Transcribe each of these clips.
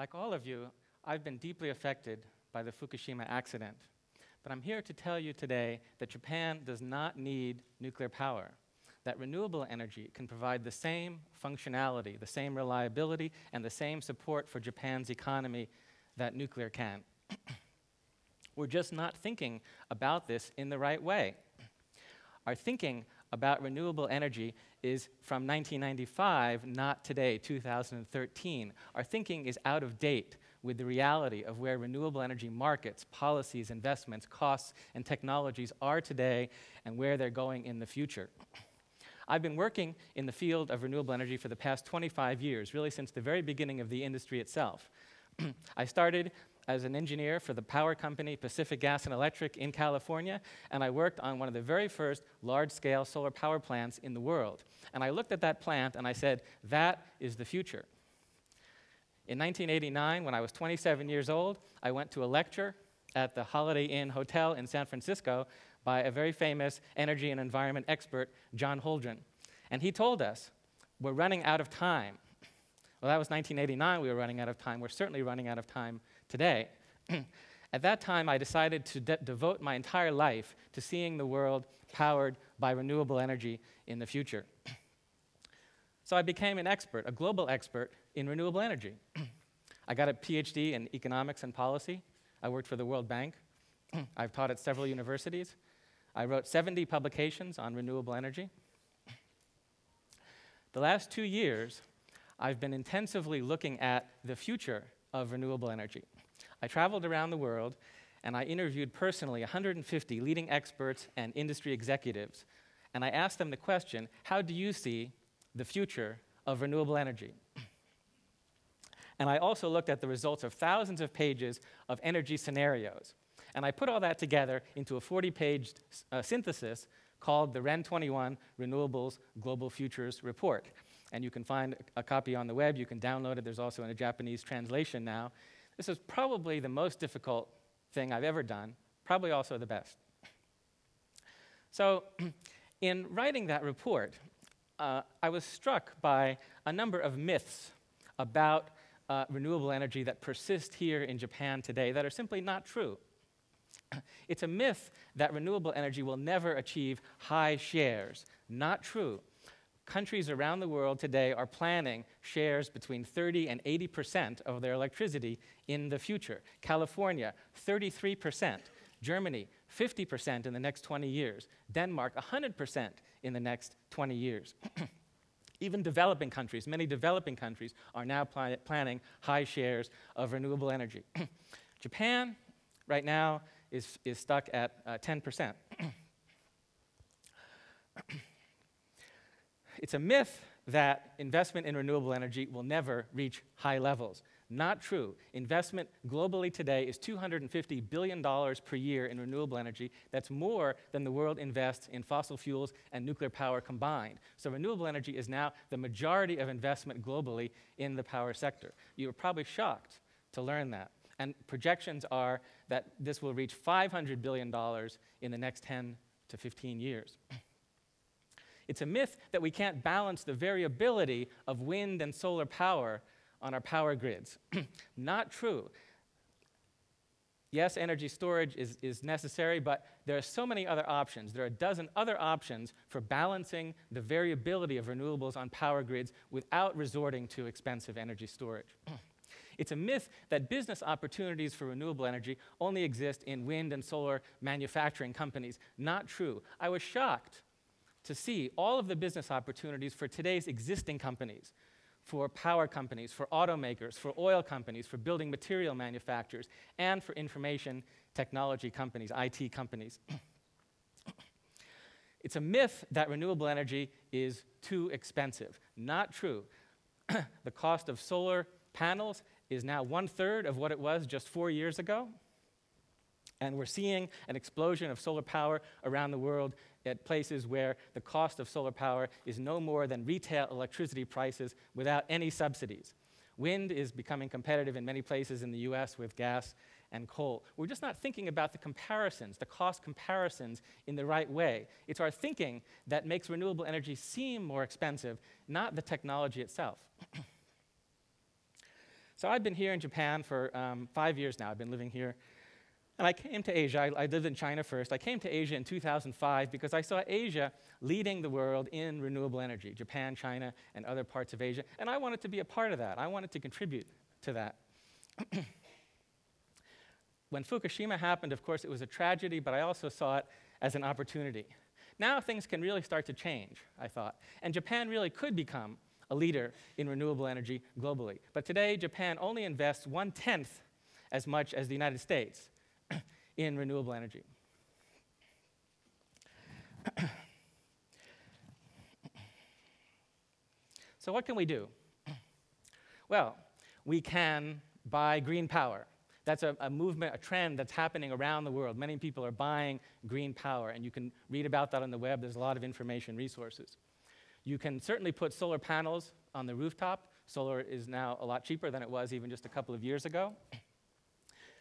Like all of you, I've been deeply affected by the Fukushima accident. But I'm here to tell you today that Japan does not need nuclear power, that renewable energy can provide the same functionality, the same reliability, and the same support for Japan's economy that nuclear can. We're just not thinking about this in the right way. Our thinking about renewable energy is from 1995, not today, 2013. Our thinking is out of date with the reality of where renewable energy markets, policies, investments, costs, and technologies are today and where they're going in the future. I've been working in the field of renewable energy for the past 25 years, really since the very beginning of the industry itself. I started as an engineer for the power company Pacific Gas and Electric in California, and I worked on one of the very first large-scale solar power plants in the world. And I looked at that plant and I said, that is the future. In 1989, when I was 27 years old, I went to a lecture at the Holiday Inn Hotel in San Francisco by a very famous energy and environment expert, John Holdren. And he told us, we're running out of time. Well, that was 1989, we were running out of time. We're certainly running out of time today. At that time, I decided to devote my entire life to seeing the world powered by renewable energy in the future. So I became an expert, a global expert, in renewable energy. I got a PhD in economics and policy. I worked for the World Bank. I've taught at several universities. I wrote 70 publications on renewable energy. The last 2 years, I've been intensively looking at the future of renewable energy. I traveled around the world, and I interviewed personally 150 leading experts and industry executives. And I asked them the question, how do you see the future of renewable energy? And I also looked at the results of thousands of pages of energy scenarios. And I put all that together into a 40-page synthesis called the REN 21 Renewables Global Futures Report. And you can find a copy on the web. You can download it. There's also in a Japanese translation now. This is probably the most difficult thing I've ever done, probably also the best. So in writing that report, I was struck by a number of myths about renewable energy that persist here in Japan today that are simply not true. It's a myth that renewable energy will never achieve high shares. Not true. Countries around the world today are planning shares between 30% and 80% of their electricity in the future. California, 33%. Germany, 50% in the next 20 years. Denmark, 100% in the next 20 years. Even developing countries, many developing countries, are now planning high shares of renewable energy. Japan, right now, is stuck at 10%. It's a myth that investment in renewable energy will never reach high levels. Not true. Investment globally today is $250 billion per year in renewable energy. That's more than the world invests in fossil fuels and nuclear power combined. So renewable energy is now the majority of investment globally in the power sector. You were probably shocked to learn that. And projections are that this will reach $500 billion in the next 10 to 15 years. It's a myth that we can't balance the variability of wind and solar power on our power grids. Not true. Yes, energy storage is necessary, but there are so many other options. There are a dozen other options for balancing the variability of renewables on power grids without resorting to expensive energy storage. It's a myth that business opportunities for renewable energy only exist in wind and solar manufacturing companies. Not true. I was shocked to see all of the business opportunities for today's existing companies, for power companies, for automakers, for oil companies, for building material manufacturers, and for information technology companies, IT companies. It's a myth that renewable energy is too expensive. Not true. The cost of solar panels is now 1/3 of what it was just 4 years ago. And we're seeing an explosion of solar power around the world at places where the cost of solar power is no more than retail electricity prices without any subsidies. Wind is becoming competitive in many places in the US with gas and coal. We're just not thinking about the comparisons, the cost comparisons in the right way. It's our thinking that makes renewable energy seem more expensive, not the technology itself. So I've been here in Japan for 5 years now. I've been living here. And I came to Asia. I lived in China first. I came to Asia in 2005 because I saw Asia leading the world in renewable energy, Japan, China, and other parts of Asia. And I wanted to be a part of that. I wanted to contribute to that. When Fukushima happened, of course, it was a tragedy, but I also saw it as an opportunity. Now things can really start to change, I thought. And Japan really could become a leader in renewable energy globally. But today, Japan only invests 1/10 as much as the United States in renewable energy. So what can we do? Well, we can buy green power. That's a movement, a trend that's happening around the world. Many people are buying green power, and you can read about that on the web. There's a lot of information resources. You can certainly put solar panels on the rooftop. Solar is now a lot cheaper than it was even just a couple of years ago.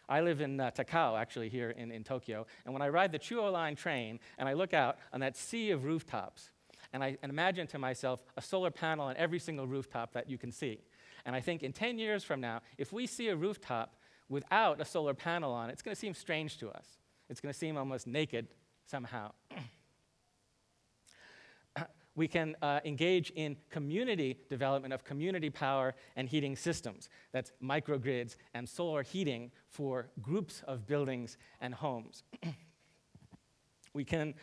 I live in Takao, actually, here in Tokyo. And when I ride the Chuo Line train, and I look out on that sea of rooftops, and I imagine to myself a solar panel on every single rooftop that you can see. And I think in 10 years from now, if we see a rooftop without a solar panel on it, it's going to seem strange to us. It's going to seem almost naked somehow. We can engage in community development of community power and heating systems. That's microgrids and solar heating for groups of buildings and homes. We can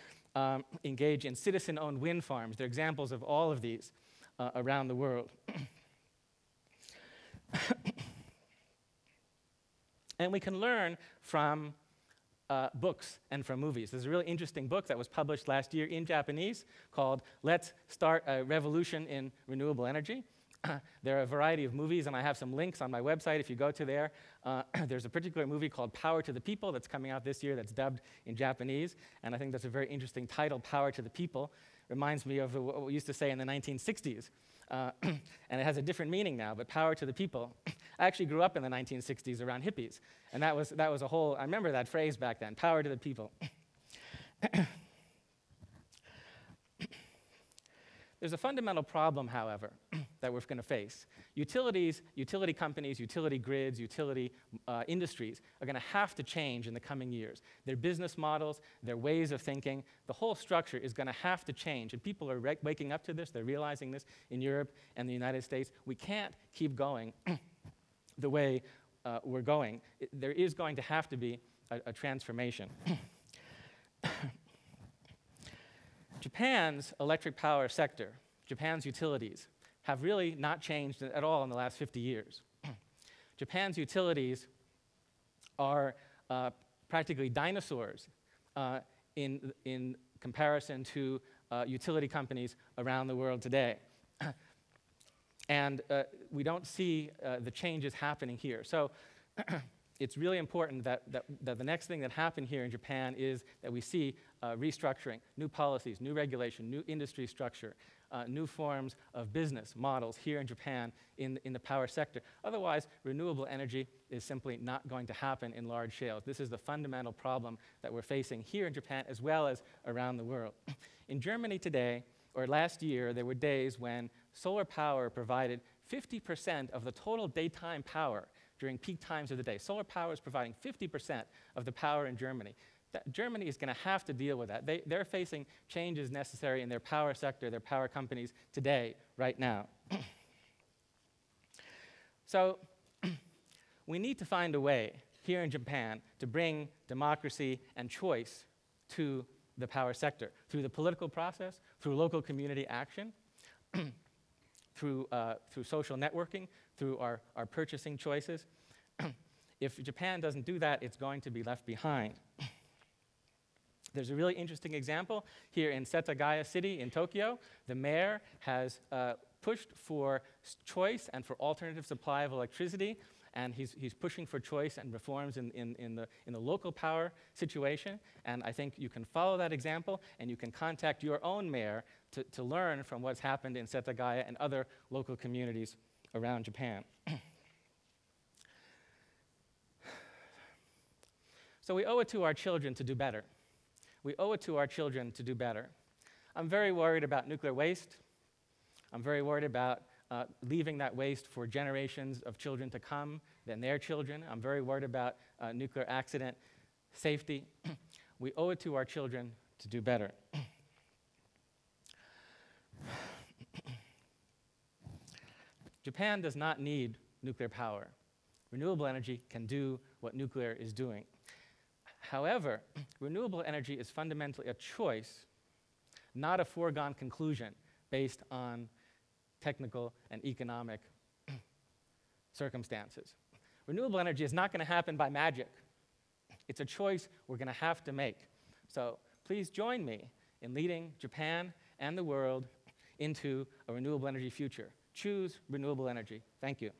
engage in citizen-owned wind farms. There are examples of all of these around the world. And we can learn from books and from movies. There's a really interesting book that was published last year in Japanese called Let's Start a Revolution in Renewable Energy. There are a variety of movies, and I have some links on my website if you go to there. There's a particular movie called Power to the People that's coming out this year that's dubbed in Japanese, and I think that's a very interesting title, Power to the People. Reminds me of what we used to say in the 1960s. And it has a different meaning now, but power to the people. I actually grew up in the 1960s around hippies, and that was a whole, I remember that phrase back then, power to the people. There's a fundamental problem, however, that we're going to face. Utilities, utility companies, utility grids, utility industries are going to have to change in the coming years. Their business models, their ways of thinking, the whole structure is going to have to change. And people are waking up to this. They're realizing this in Europe and the United States. We can't keep going the way we're going. There is going to have to be a transformation. Japan's electric power sector, Japan's utilities, have really not changed at all in the last 50 years. Japan's utilities are practically dinosaurs in comparison to utility companies around the world today. And we don't see the changes happening here. So it's really important that the next thing that happened here in Japan is that we see restructuring, new policies, new regulation, new industry structure, new forms of business models here in Japan in the power sector. Otherwise, renewable energy is simply not going to happen in large scale. This is the fundamental problem that we're facing here in Japan as well as around the world. In Germany today, or last year, there were days when solar power provided 50% of the total daytime power during peak times of the day. Solar power is providing 50% of the power in Germany. Germany is going to have to deal with that. They're facing changes necessary in their power sector, their power companies today, right now. So we need to find a way here in Japan to bring democracy and choice to the power sector through the political process, through local community action, through social networking, through our purchasing choices. If Japan doesn't do that, it's going to be left behind. There's a really interesting example here in Setagaya City in Tokyo. The mayor has pushed for choice and for alternative supply of electricity, and he's pushing for choice and reforms in the local power situation. And I think you can follow that example, and you can contact your own mayor to learn from what's happened in Setagaya and other local communities around Japan. So we owe it to our children to do better. We owe it to our children to do better. I'm very worried about nuclear waste. I'm very worried about leaving that waste for generations of children to come, then their children. I'm very worried about nuclear accident safety. We owe it to our children to do better. Japan does not need nuclear power. Renewable energy can do what nuclear is doing. However, renewable energy is fundamentally a choice, not a foregone conclusion based on technical and economic circumstances. Renewable energy is not going to happen by magic. It's a choice we're going to have to make. So please join me in leading Japan and the world into a renewable energy future. Choose renewable energy. Thank you.